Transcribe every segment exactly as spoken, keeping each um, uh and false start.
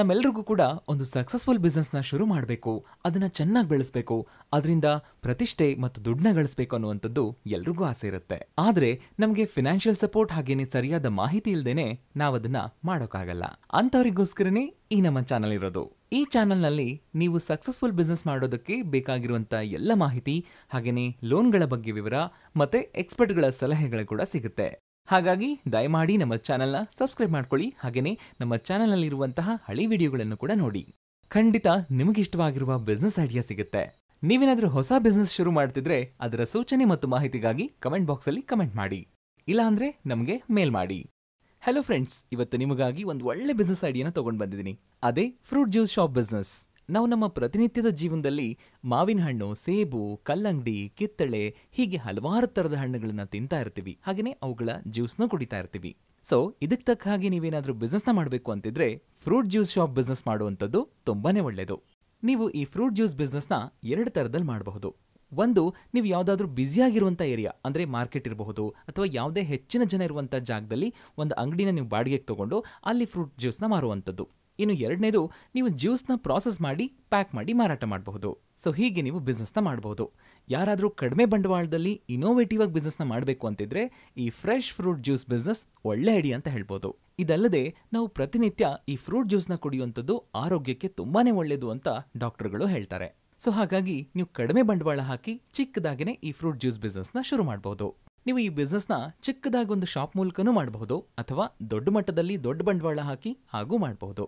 ನಮ್ಮೆಲ್ಲರಿಗೂ ಕೂಡ ಒಂದು ಸಕ್ಸಸ್ಫುಲ್ ಬಿಸ್ನೆಸ್ ನ ಶುರು ಮಾಡಬೇಕು, ಅದನ್ನ ಚೆನ್ನಾಗಿ ಬೆಳೆಸಬೇಕು, ಅದರಿಂದ ಪ್ರತಿಷ್ಠೆ ಮತ್ತು ದುಡ್ಡನ್ನ ಗಳಿಸಬೇಕು ಅನ್ನುವಂತದ್ದು ಎಲ್ಲರಿಗೂ ಆಸೆ ಇರುತ್ತೆ. ಆದರೆ ನಮಗೆ ಫೈನಾನ್ಷಿಯಲ್ ಸಪೋರ್ಟ್ ಹಾಗೇನೇ ಸರಿಯಾದ ಮಾಹಿತಿ ಇಲ್ಲದೇನೆ ನಾವು ಅದನ್ನ ಮಾಡೋಕಾಗಲ್ಲ. ಅಂತವರಿಗೋಸ್ಕರನೇ ಈ ನಮ್ಮ ಚಾನೆಲ್ ಇರೋದು. ಈ ಚಾನಲ್ನಲ್ಲಿ ನೀವು ಸಕ್ಸಸ್ಫುಲ್ ಬಿಸ್ನೆಸ್ ಮಾಡೋದಕ್ಕೆ ಬೇಕಾಗಿರುವಂಥ ಎಲ್ಲ ಮಾಹಿತಿ ಹಾಗೆಯೇ ಲೋನ್ಗಳ ಬಗ್ಗೆ ವಿವರ ಮತ್ತು ಎಕ್ಸ್ಪರ್ಟ್ಗಳ ಸಲಹೆಗಳು ಕೂಡ ಸಿಗುತ್ತೆ. ಹಾಗಾಗಿ ದಯಮಾಡಿ ನಮ್ಮ ಚಾನಲ್ನ ಸಬ್ಸ್ಕ್ರೈಬ್ ಮಾಡ್ಕೊಳ್ಳಿ, ಹಾಗೆಯೇ ನಮ್ಮ ಚಾನಲ್ನಲ್ಲಿರುವಂತಹ ಹಳೆ ವಿಡಿಯೋಗಳನ್ನು ಕೂಡ ನೋಡಿ. ಖಂಡಿತ ನಿಮಗಿಷ್ಟವಾಗಿರುವ ಬಿಸ್ನೆಸ್ ಐಡಿಯಾ ಸಿಗುತ್ತೆ. ನೀವೇನಾದರೂ ಹೊಸ ಬಿಸ್ನೆಸ್ ಶುರು ಮಾಡ್ತಿದ್ರೆ ಅದರ ಸೂಚನೆ ಮತ್ತು ಮಾಹಿತಿಗಾಗಿ ಕಮೆಂಟ್ ಬಾಕ್ಸಲ್ಲಿ ಕಮೆಂಟ್ ಮಾಡಿ, ಇಲ್ಲಾಂದರೆ ನಮಗೆ ಮೇಲ್ ಮಾಡಿ. ಹಲೋ ಫ್ರೆಂಡ್ಸ್, ಇವತ್ತು ನಿಮಗಾಗಿ ಒಂದು ಒಳ್ಳೆ ಬಿಸ್ನೆಸ್ ಐಡಿಯಾನ ತೊಗೊಂಡು ಬಂದಿದ್ದೀನಿ. ಅದೇ ಫ್ರೂಟ್ ಜ್ಯೂಸ್ ಶಾಪ್ ಬಿಸ್ನೆಸ್. ನಾವು ನಮ್ಮ ಪ್ರತಿನಿತ್ಯದ ಜೀವನದಲ್ಲಿ ಮಾವಿನ ಹಣ್ಣು, ಸೇಬು, ಕಲ್ಲಂಗಡಿ, ಕಿತ್ತಳೆ ಹೀಗೆ ಹಲವಾರು ಥರದ ಹಣ್ಣುಗಳನ್ನು ತಿಂತಾ ಇರ್ತೀವಿ, ಹಾಗೆಯೇ ಅವುಗಳ ಜ್ಯೂಸ್ನ ಕುಡಿತಾ ಇರ್ತೀವಿ. ಸೊ ಇದಕ್ಕೆ ತಕ್ಕ ಹಾಗೆ ನೀವೇನಾದರೂ ಬಿಸ್ನೆಸ್ನ ಮಾಡಬೇಕು ಅಂತಿದ್ರೆ ಫ್ರೂಟ್ ಜ್ಯೂಸ್ ಶಾಪ್ ಬಿಸ್ನೆಸ್ ಮಾಡುವಂಥದ್ದು ತುಂಬಾ ಒಳ್ಳೆಯದು. ನೀವು ಈ ಫ್ರೂಟ್ ಜ್ಯೂಸ್ ಬಿಸ್ನೆಸ್ನ ಎರಡು ಥರದಲ್ಲಿ ಮಾಡಬಹುದು. ಒಂದು, ನೀವು ಯಾವುದಾದ್ರೂ ಬ್ಯುಸಿಯಾಗಿರುವಂಥ ಏರಿಯಾ, ಅಂದರೆ ಮಾರ್ಕೆಟ್ ಇರಬಹುದು ಅಥವಾ ಯಾವುದೇ ಹೆಚ್ಚಿನ ಜನ ಇರುವಂಥ ಜಾಗದಲ್ಲಿ ಒಂದು ಅಂಗಡಿನ ನೀವು ಬಾಡಿಗೆಗೆ ತೊಗೊಂಡು ಅಲ್ಲಿ ಫ್ರೂಟ್ ಜ್ಯೂಸ್ನ ಮಾರುವಂಥದ್ದು. ಇನ್ನು ಎರಡನೇದು, ನೀವು ಜ್ಯೂಸ್ನ ಪ್ರಾಸೆಸ್ ಮಾಡಿ ಪ್ಯಾಕ್ ಮಾಡಿ ಮಾರಾಟ ಮಾಡಬಹುದು. ಸೊ ಹೀಗೆ ನೀವು ಬಿಸ್ನೆಸ್ನ ಮಾಡಬಹುದು. ಯಾರಾದರೂ ಕಡಿಮೆ ಬಂಡವಾಳದಲ್ಲಿ ಇನೋವೇಟಿವ್ ಆಗಿ ಬಿಸ್ನೆಸ್ನ ಮಾಡಬೇಕು ಅಂತಿದ್ರೆ ಈ ಫ್ರೆಶ್ ಫ್ರೂಟ್ ಜ್ಯೂಸ್ ಬಿಸ್ನೆಸ್ ಒಳ್ಳೆ ಐಡಿಯಾ ಅಂತ ಹೇಳ್ಬೋದು. ಇದಲ್ಲದೆ ನಾವು ಪ್ರತಿನಿತ್ಯ ಈ ಫ್ರೂಟ್ ಜ್ಯೂಸ್ನ ಕುಡಿಯುವಂಥದ್ದು ಆರೋಗ್ಯಕ್ಕೆ ತುಂಬಾ ಒಳ್ಳೆಯದು ಅಂತ ಡಾಕ್ಟರ್ಗಳು ಹೇಳ್ತಾರೆ. ಸೊ ಹಾಗಾಗಿ ನೀವು ಕಡಿಮೆ ಬಂಡವಾಳ ಹಾಕಿ ಚಿಕ್ಕದಾಗೇ ಈ ಫ್ರೂಟ್ ಜ್ಯೂಸ್ ಬಿಸ್ನೆಸ್ನ ಶುರು ಮಾಡಬಹುದು. ನೀವು ಈ ಬಿಸ್ನೆಸ್ನ ಚಿಕ್ಕದಾಗಿ ಒಂದು ಶಾಪ್ ಮೂಲಕನೂ ಮಾಡಬಹುದು ಅಥವಾ ದೊಡ್ಡ ಮಟ್ಟದಲ್ಲಿ ದೊಡ್ಡ ಬಂಡವಾಳ ಹಾಕಿ ಹಾಗೂ ಮಾಡಬಹುದು.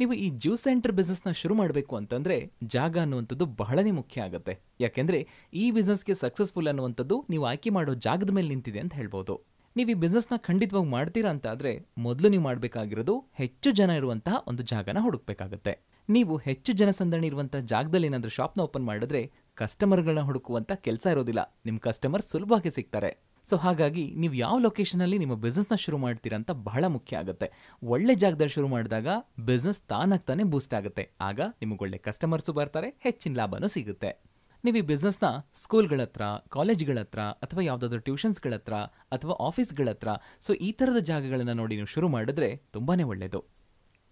ನೀವು ಈ ಜ್ಯೂಸ್ ಸೆಂಟರ್ ಬಿಸ್ನೆಸ್ನ ಶುರು ಮಾಡಬೇಕು ಅಂತಂದರೆ ಜಾಗ ಅನ್ನುವಂಥದ್ದು ಬಹಳನೇ ಮುಖ್ಯ ಆಗುತ್ತೆ. ಯಾಕೆಂದರೆ ಈ ಬಿಸ್ನೆಸ್ಗೆ ಸಕ್ಸಸ್ಫುಲ್ ಅನ್ನುವಂಥದ್ದು ನೀವು ಆಯ್ಕೆ ಮಾಡೋ ಜಾಗದ ಮೇಲೆ ನಿಂತಿದೆ ಅಂತ ಹೇಳ್ಬೋದು. ನೀವು ಈ ಬಿಸ್ನೆಸ್ನ ಖಂಡಿತವಾಗಿ ಮಾಡ್ತೀರಾ ಅಂತ ಆದರೆ ಮೊದಲು ನೀವು ಮಾಡಬೇಕಾಗಿರೋದು ಹೆಚ್ಚು ಜನ ಇರುವಂತಹ ಒಂದು ಜಾಗನ ಹುಡುಕಬೇಕಾಗತ್ತೆ. ನೀವು ಹೆಚ್ಚು ಜನಸಂದಣಿ ಇರುವಂಥ ಜಾಗದಲ್ಲಿ ಏನಾದರೂ ಶಾಪ್ನ ಓಪನ್ ಮಾಡಿದ್ರೆ ಕಸ್ಟಮರ್ಗಳನ್ನ ಹುಡುಕುವಂಥ ಕೆಲಸ ಇರೋದಿಲ್ಲ, ನಿಮ್ಮ ಕಸ್ಟಮರ್ ಸುಲಭವಾಗಿ ಸಿಗ್ತಾರೆ. ಸೊ ಹಾಗಾಗಿ ನೀವು ಯಾವ ಲೊಕೇಶನಲ್ಲಿ ನಿಮ್ಮ ಬಿಸ್ನೆಸ್ನ ಶುರು ಮಾಡ್ತೀರಾ ಅಂತ ಬಹಳ ಮುಖ್ಯ ಆಗುತ್ತೆ. ಒಳ್ಳೆ ಜಾಗದಲ್ಲಿ ಶುರು ಮಾಡಿದಾಗ ಬಿಸ್ನೆಸ್ ತಾನಾಗ್ತಾನೆ ಬೂಸ್ಟ್ ಆಗುತ್ತೆ. ಆಗ ನಿಮಗೊಳ್ಳೆ ಕಸ್ಟಮರ್ಸು ಬರ್ತಾರೆ, ಹೆಚ್ಚಿನ ಲಾಭನೂ ಸಿಗುತ್ತೆ. ನೀವು ಈ ಬಿಸ್ನೆಸ್ನ ಸ್ಕೂಲ್ಗಳ ಹತ್ರ, ಕಾಲೇಜ್ಗಳ ಹತ್ರ ಅಥವಾ ಯಾವುದಾದ್ರೂ ಟ್ಯೂಷನ್ಸ್ಗಳ ಹತ್ರ ಅಥವಾ ಆಫೀಸ್ಗಳ ಹತ್ರ, ಸೊ ಈ ಥರದ ಜಾಗಗಳನ್ನು ನೋಡಿ ನೀವು ಶುರು ಮಾಡಿದ್ರೆ ತುಂಬಾ ಒಳ್ಳೆಯದು.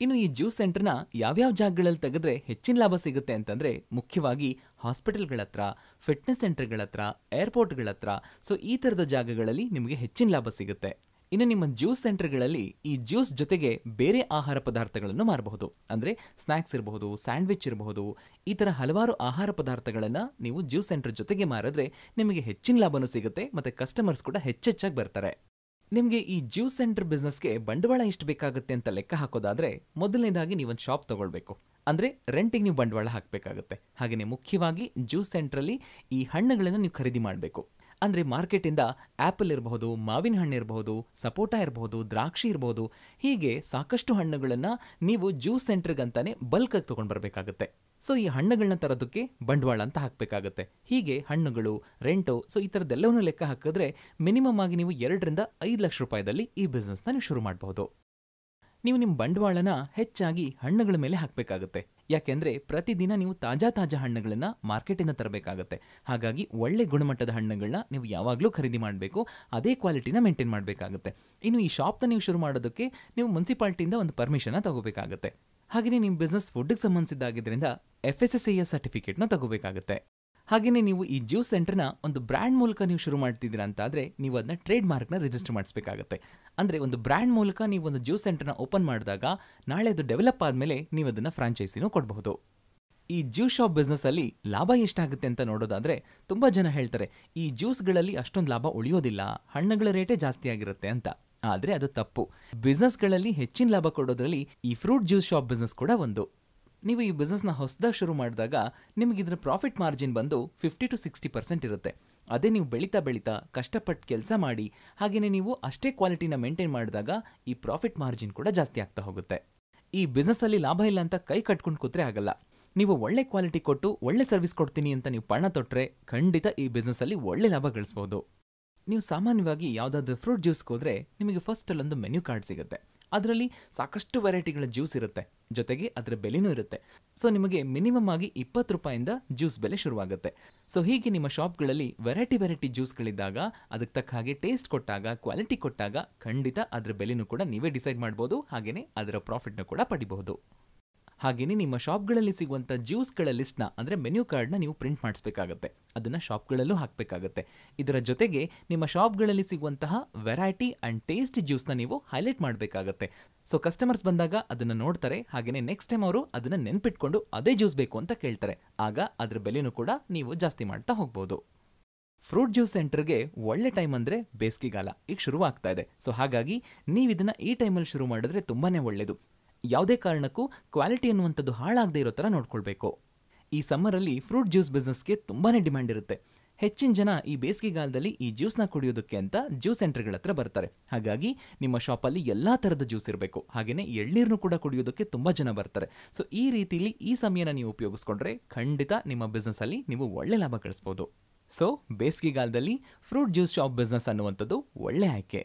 ಇನ್ನು ಈ ಜ್ಯೂಸ್ ಸೆಂಟರ್ನ ಯಾವ್ಯಾವ ಜಾಗಗಳಲ್ಲಿ ತೆಗೆದ್ರೆ ಹೆಚ್ಚಿನ ಲಾಭ ಸಿಗುತ್ತೆ ಅಂತಂದರೆ ಮುಖ್ಯವಾಗಿ ಹಾಸ್ಪಿಟಲ್ಗಳ ಹತ್ರ, ಫಿಟ್ನೆಸ್ ಸೆಂಟರ್ಗಳ ಹತ್ರ, ಏರ್ಪೋರ್ಟ್ಗಳ ಹತ್ರ, ಸೊ ಈ ಥರದ ಜಾಗಗಳಲ್ಲಿ ನಿಮಗೆ ಹೆಚ್ಚಿನ ಲಾಭ ಸಿಗುತ್ತೆ. ಇನ್ನು ನಿಮ್ಮ ಜ್ಯೂಸ್ ಸೆಂಟರ್ಗಳಲ್ಲಿ ಈ ಜ್ಯೂಸ್ ಜೊತೆಗೆ ಬೇರೆ ಆಹಾರ ಪದಾರ್ಥಗಳನ್ನು ಮಾರಬಹುದು. ಅಂದರೆ ಸ್ನ್ಯಾಕ್ಸ್ ಇರಬಹುದು, ಸ್ಯಾಂಡ್ವಿಚ್ ಇರಬಹುದು, ಈ ಥರ ಹಲವಾರು ಆಹಾರ ಪದಾರ್ಥಗಳನ್ನು ನೀವು ಜ್ಯೂಸ್ ಸೆಂಟರ್ ಜೊತೆಗೆ ಮಾರಿದ್ರೆ ನಿಮಗೆ ಹೆಚ್ಚಿನ ಲಾಭನೂ ಸಿಗುತ್ತೆ ಮತ್ತು ಕಸ್ಟಮರ್ಸ್ ಕೂಡ ಹೆಚ್ಚೆಚ್ಚಾಗಿ ಬರ್ತಾರೆ. ನಿಮಗೆ ಈ ಜ್ಯೂಸ್ ಸೆಂಟರ್ ಬಿಸ್ನೆಸ್ಗೆ ಬಂಡವಾಳ ಎಷ್ಟು ಬೇಕಾಗುತ್ತೆ ಅಂತ ಲೆಕ್ಕ ಹಾಕೋದಾದರೆ ಮೊದಲನೇದಾಗಿ ನೀವೊಂದು ಶಾಪ್ ತೊಗೊಳ್ಬೇಕು, ಅಂದರೆ ರೆಂಟಿಗೆ ನೀವು ಬಂಡವಾಳ ಹಾಕಬೇಕಾಗುತ್ತೆ. ಹಾಗೆಯೇ ಮುಖ್ಯವಾಗಿ ಜ್ಯೂಸ್ ಸೆಂಟ್ರಲ್ಲಿ ಈ ಹಣ್ಣುಗಳನ್ನು ನೀವು ಖರೀದಿ ಮಾಡಬೇಕು. ಅಂದರೆ ಮಾರ್ಕೆಟಿಂದ ಆ್ಯಪಲ್ ಇರಬಹುದು, ಮಾವಿನ ಹಣ್ಣು ಇರಬಹುದು, ಸಪೋಟ ಇರಬಹುದು, ದ್ರಾಕ್ಷಿ ಇರಬಹುದು, ಹೀಗೆ ಸಾಕಷ್ಟು ಹಣ್ಣುಗಳನ್ನು ನೀವು ಜ್ಯೂಸ್ ಸೆಂಟ್ರಿಗಂತಾನೆ ಬಲ್ಕಾಗಿ ತೊಗೊಂಡು ಬರಬೇಕಾಗುತ್ತೆ. ಸೊ ಈ ಹಣ್ಣುಗಳನ್ನ ತರೋದಕ್ಕೆ ಬಂಡವಾಳ ಅಂತ ಹಾಕಬೇಕಾಗತ್ತೆ. ಹೀಗೆ ಹಣ್ಣುಗಳು, ರೆಂಟು, ಸೊ ಈ ಥರದ್ದೆಲ್ಲವನ್ನೂ ಲೆಕ್ಕ ಹಾಕಿದ್ರೆ ಮಿನಿಮಮ್ ಆಗಿ ನೀವು ಎರಡರಿಂದ ಐದು ಲಕ್ಷ ರೂಪಾಯಿದಲ್ಲಿ ಈ ಬಿಸ್ನೆಸ್ನ ನೀವು ಶುರು ಮಾಡಬಹುದು. ನೀವು ನಿಮ್ಮ ಬಂಡವಾಳನ ಹೆಚ್ಚಾಗಿ ಹಣ್ಣುಗಳ ಮೇಲೆ ಹಾಕಬೇಕಾಗುತ್ತೆ. ಯಾಕೆಂದರೆ ಪ್ರತಿದಿನ ನೀವು ತಾಜಾ ತಾಜಾ ಹಣ್ಣುಗಳನ್ನು ಮಾರ್ಕೆಟಿಂದ ತರಬೇಕಾಗತ್ತೆ. ಹಾಗಾಗಿ ಒಳ್ಳೆ ಗುಣಮಟ್ಟದ ಹಣ್ಣುಗಳನ್ನ ನೀವು ಯಾವಾಗಲೂ ಖರೀದಿ ಮಾಡಬೇಕು, ಅದೇ ಕ್ವಾಲಿಟಿನ ಮೇಂಟೈನ್ ಮಾಡಬೇಕಾಗುತ್ತೆ. ಇನ್ನು ಈ ಶಾಪ್ನ ನೀವು ಶುರು ಮಾಡೋದಕ್ಕೆ ನೀವು ಮುನ್ಸಿಪಾಲ್ಟಿಯಿಂದ ಒಂದು ಪರ್ಮಿಷನ್ನ ತಗೋಬೇಕಾಗತ್ತೆ. ಹಾಗೆಯೇ ನಿಮ್ಮ ಬಿಸ್ನೆಸ್ ಫುಡ್ಗೆ ಸಂಬಂಧಿಸಿದ್ದಾಗಿದ್ದರಿಂದ F S S A I ಸರ್ಟಿಫಿಕೇಟ್ನ ತಗೋಬೇಕಾಗುತ್ತೆ. ಹಾಗೆಯೇ ನೀವು ಈ ಜ್ಯೂಸ್ ಸೆಂಟರ್ನ ಒಂದು ಬ್ರ್ಯಾಂಡ್ ಮೂಲಕ ನೀವು ಶುರು ಮಾಡ್ತಿದ್ದೀರಾ ಅಂತಾದರೆ ನೀವು ಅದನ್ನ ಟ್ರೇಡ್ ಮಾರ್ಕ್ನ ರಿಜಿಸ್ಟರ್ ಮಾಡಿಸ್ಬೇಕಾಗುತ್ತೆ. ಅಂದರೆ ಒಂದು ಬ್ರ್ಯಾಂಡ್ ಮೂಲಕ ನೀವು ಒಂದು ಜ್ಯೂಸ್ ಸೆಂಟರ್ನ ಓಪನ್ ಮಾಡಿದಾಗ ನಾಳೆ ಅದು ಡೆವಲಪ್ ಆದಮೇಲೆ ನೀವು ಅದನ್ನು ಫ್ರಾಂಚೈಸಿನೂ ಕೊಡಬಹುದು. ಈ ಜ್ಯೂಸ್ ಶಾಪ್ ಬಿಸ್ನೆಸ್ಸಲ್ಲಿ ಲಾಭ ಎಷ್ಟಾಗುತ್ತೆ ಅಂತ ನೋಡೋದಾದರೆ ತುಂಬ ಜನ ಹೇಳ್ತಾರೆ ಈ ಜ್ಯೂಸ್ಗಳಲ್ಲಿ ಅಷ್ಟೊಂದು ಲಾಭ ಉಳಿಯೋದಿಲ್ಲ, ಹಣ್ಣುಗಳ ರೇಟೇ ಜಾಸ್ತಿ ಆಗಿರುತ್ತೆ ಅಂತ. ಆದರೆ ಅದು ತಪ್ಪು. ಬಿಸ್ನೆಸ್ಗಳಲ್ಲಿ ಹೆಚ್ಚಿನ ಲಾಭ ಕೊಡೋದ್ರಲ್ಲಿ ಈ ಫ್ರೂಟ್ ಜ್ಯೂಸ್ ಶಾಪ್ ಬಿಸ್ನೆಸ್ ಕೂಡ ಒಂದು. ನೀವು ಈ ಬಿಸ್ನೆಸ್ನ ಹೊಸದಾಗಿ ಶುರು ಮಾಡಿದಾಗ ನಿಮಗಿದ್ರ ಪ್ರಾಫಿಟ್ ಮಾರ್ಜಿನ್ ಬಂದು ಫಿಫ್ಟಿ ಟು ಸಿಕ್ಸ್ಟಿ ಪರ್ಸೆಂಟ್ ಇರುತ್ತೆ. ಅದೇ ನೀವು ಬೆಳೀತಾ ಬೆಳೀತಾ ಕಷ್ಟಪಟ್ಟು ಕೆಲಸ ಮಾಡಿ ಹಾಗೆಯೇ ನೀವು ಅಷ್ಟೇ ಕ್ವಾಲಿಟಿನ ಮೇಂಟೈನ್ ಮಾಡಿದಾಗ ಈ ಪ್ರಾಫಿಟ್ ಮಾರ್ಜಿನ್ ಕೂಡ ಜಾಸ್ತಿ ಆಗ್ತಾ ಹೋಗುತ್ತೆ. ಈ ಬಿಸ್ನೆಸ್ಸಲ್ಲಿ ಲಾಭ ಇಲ್ಲ ಅಂತ ಕೈ ಕಟ್ಕೊಂಡು ಕೂತ್ರೆ ಆಗಲ್ಲ. ನೀವು ಒಳ್ಳೆ ಕ್ವಾಲಿಟಿ ಕೊಟ್ಟು ಒಳ್ಳೆ ಸರ್ವಿಸ್ ಕೊಡ್ತೀನಿ ಅಂತ ನೀವು ಪಣ ತೊಟ್ಟರೆ ಖಂಡಿತ ಈ ಬಿಸ್ನೆಸ್ಸಲ್ಲಿ ಒಳ್ಳೆ ಲಾಭ ಗಳಿಸ್ಬೋದು. ನೀವು ಸಾಮಾನ್ಯವಾಗಿ ಯಾವುದಾದ್ರೂ ಫ್ರೂಟ್ ಜ್ಯೂಸ್ಗೆ ಹೋದರೆ ನಿಮಗೆ ಫಸ್ಟಲ್ಲೊಂದು ಮೆನ್ಯೂ ಕಾರ್ಡ್ ಸಿಗುತ್ತೆ. ಅದರಲ್ಲಿ ಸಾಕಷ್ಟು ವೆರೈಟಿಗಳ ಜ್ಯೂಸ್ ಇರುತ್ತೆ, ಜೊತೆಗೆ ಅದರ ಬೆಲೆನೂ ಇರುತ್ತೆ. ಸೊ ನಿಮಗೆ ಮಿನಿಮಮ್ ಆಗಿ ಇಪ್ಪತ್ತು ರೂಪಾಯಿಂದ ಜ್ಯೂಸ್ ಬೆಲೆ ಶುರುವಾಗುತ್ತೆ. ಸೊ ಹೀಗೆ ನಿಮ್ಮ ಶಾಪ್ಗಳಲ್ಲಿ ವೆರೈಟಿ ವೆರೈಟಿ ಜ್ಯೂಸ್ಗಳಿದ್ದಾಗ ಅದಕ್ಕೆ ತಕ್ಕ ಹಾಗೆ ಟೇಸ್ಟ್ ಕೊಟ್ಟಾಗ, ಕ್ವಾಲಿಟಿ ಕೊಟ್ಟಾಗ ಖಂಡಿತ ಅದರ ಬೆಲೆನೂ ಕೂಡ ನೀವೇ ಡಿಸೈಡ್ ಮಾಡ್ಬೋದು, ಹಾಗೆಯೇ ಅದರ ಪ್ರಾಫಿಟ್ನ ಕೂಡ ಪಡಿಬಹುದು. ಹಾಗೆಯೇ ನಿಮ್ಮ ಶಾಪ್ಗಳಲ್ಲಿ ಸಿಗುವಂಥ ಜ್ಯೂಸ್ಗಳ ಲಿಸ್ಟ್ನ ಅಂದರೆ ಮೆನ್ಯೂ ಕಾರ್ಡ್ನ ನೀವು ಪ್ರಿಂಟ್ ಮಾಡಿಸಬೇಕಾಗತ್ತೆ, ಅದನ್ನು ಶಾಪ್ಗಳಲ್ಲೂ ಹಾಕಬೇಕಾಗತ್ತೆ. ಇದರ ಜೊತೆಗೆ ನಿಮ್ಮ ಶಾಪ್ಗಳಲ್ಲಿ ಸಿಗುವಂತಹ ವೆರೈಟಿ ಆ್ಯಂಡ್ ಟೇಸ್ಟ್ ಜ್ಯೂಸ್ನ ನೀವು ಹೈಲೈಟ್ ಮಾಡಬೇಕಾಗತ್ತೆ. ಸೊ ಕಸ್ಟಮರ್ಸ್ ಬಂದಾಗ ಅದನ್ನು ನೋಡ್ತಾರೆ, ಹಾಗೆಯೇ ನೆಕ್ಸ್ಟ್ ಟೈಮ್ ಅವರು ಅದನ್ನು ನೆನ್ಪಿಟ್ಕೊಂಡು ಅದೇ ಜ್ಯೂಸ್ ಬೇಕು ಅಂತ ಕೇಳ್ತಾರೆ. ಆಗ ಅದರ ಬೆಲೆಯೂ ಕೂಡ ನೀವು ಜಾಸ್ತಿ ಮಾಡ್ತಾ ಹೋಗ್ಬೋದು. ಫ್ರೂಟ್ ಜ್ಯೂಸ್ ಸೆಂಟರ್ಗೆ ಒಳ್ಳೆ ಟೈಮ್ ಅಂದರೆ ಬೇಸಿಗೆಗಾಲ ಈಗ ಶುರುವಾಗ್ತಾ ಇದೆ. ಸೊ ಹಾಗಾಗಿ ನೀವು ಇದನ್ನು ಈ ಟೈಮಲ್ಲಿ ಶುರು ಮಾಡಿದ್ರೆ ತುಂಬಾ ಒಳ್ಳೆಯದು. ಯಾವುದೇ ಕಾರಣಕ್ಕೂ ಕ್ವಾಲಿಟಿ ಅನ್ನುವಂಥದ್ದು ಹಾಳಾಗದೇ ಇರೋ ಥರ ನೋಡ್ಕೊಳ್ಬೇಕು. ಈ ಸಮ್ಮರಲ್ಲಿ ಫ್ರೂಟ್ ಜ್ಯೂಸ್ ಬಿಸ್ನೆಸ್ಗೆ ತುಂಬಾ ಡಿಮ್ಯಾಂಡ್ ಇರುತ್ತೆ. ಹೆಚ್ಚಿನ ಜನ ಈ ಬೇಸಿಗೆಗಾಲದಲ್ಲಿ ಈ ಜ್ಯೂಸ್ನ ಕುಡಿಯೋದಕ್ಕೆ ಅಂತ ಜ್ಯೂಸ್ ಸೆಂಟರ್ಗಳ ಹತ್ರ ಬರ್ತಾರೆ. ಹಾಗಾಗಿ ನಿಮ್ಮ ಶಾಪಲ್ಲಿ ಎಲ್ಲ ಥರದ ಜ್ಯೂಸ್ ಇರಬೇಕು, ಹಾಗೆಯೇ ಎಳ್ನೀರನ್ನು ಕೂಡ ಕುಡಿಯೋದಕ್ಕೆ ತುಂಬ ಜನ ಬರ್ತಾರೆ. ಸೊ ಈ ರೀತಿಯಲ್ಲಿ ಈ ಸಮಯನ ನೀವು ಉಪಯೋಗಿಸ್ಕೊಂಡ್ರೆ ಖಂಡಿತ ನಿಮ್ಮ ಬಿಸ್ನೆಸ್ಸಲ್ಲಿ ನೀವು ಒಳ್ಳೆ ಲಾಭ ಗಳಿಸ್ಬೋದು. ಸೊ ಬೇಸಿಗೆಗಾಲದಲ್ಲಿ ಫ್ರೂಟ್ ಜ್ಯೂಸ್ ಶಾಪ್ ಬಿಸ್ನೆಸ್ ಅನ್ನುವಂಥದ್ದು ಒಳ್ಳೆ ಆಯ್ಕೆ.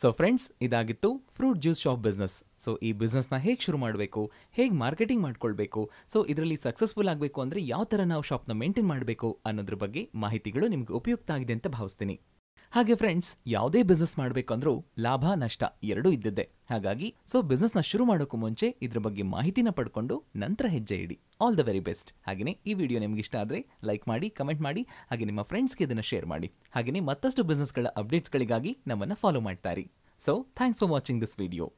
ಸೊ ಫ್ರೆಂಡ್ಸ್, ಇದಾಗಿತ್ತು fruit juice shop business. So ಈ ಬಿಸ್ನೆಸ್ನ ಹೇಗೆ ಶುರು ಮಾಡಬೇಕು, ಹೇಗೆ ಮಾರ್ಕೆಟಿಂಗ್ ಮಾಡ್ಕೊಳ್ಬೇಕು, ಸೊ ಇದರಲ್ಲಿ ಸಕ್ಸಸ್ಫುಲ್ ಆಗಬೇಕು ಅಂದರೆ ಯಾವ ಥರ ನಾವು ಶಾಪ್ನ ಮೇಂಟೈನ್ ಮಾಡಬೇಕು ಅನ್ನೋದ್ರ ಬಗ್ಗೆ ಮಾಹಿತಿಗಳು ನಿಮಗೆ ಉಪಯುಕ್ತ ಆಗಿದೆ ಅಂತ ಭಾವಿಸ್ತೀನಿ. ಹಾಗೆ ಫ್ರೆಂಡ್ಸ್, ಯಾವುದೇ ಬಿಸ್ನೆಸ್ ಮಾಡಬೇಕಂದ್ರೂ ಲಾಭ ನಷ್ಟ ಎರಡೂ ಇದ್ದಿದ್ದೆ. ಹಾಗಾಗಿ ಸೊ ಬಿಸ್ನೆಸ್ನ ಶುರು ಮಾಡೋಕ್ಕೂ ಮುಂಚೆ ಇದ್ರ ಬಗ್ಗೆ ಮಾಹಿತಿನ ಪಡ್ಕೊಂಡು ನಂತರ ಹೆಜ್ಜೆ ಇಡಿ. All the very best. ಹಾಗೆಯೇ ಈ ವಿಡಿಯೋ ನಿಮ್ಗೆ ಇಷ್ಟ ಆದರೆ ಲೈಕ್ ಮಾಡಿ, ಕಮೆಂಟ್ ಮಾಡಿ, ಹಾಗೆ ನಿಮ್ಮ ಫ್ರೆಂಡ್ಸ್ಗೆ ಇದನ್ನು ಶೇರ್ ಮಾಡಿ. ಹಾಗೆಯೇ ಮತ್ತಷ್ಟು ಬಿಸ್ನೆಸ್ಗಳ ಅಪ್ಡೇಟ್ಸ್ಗಳಿಗಾಗಿ ನಮ್ಮನ್ನು ಫಾಲೋ ಮಾಡ್ತಾ ಇರಿ. So thanks for watching this video.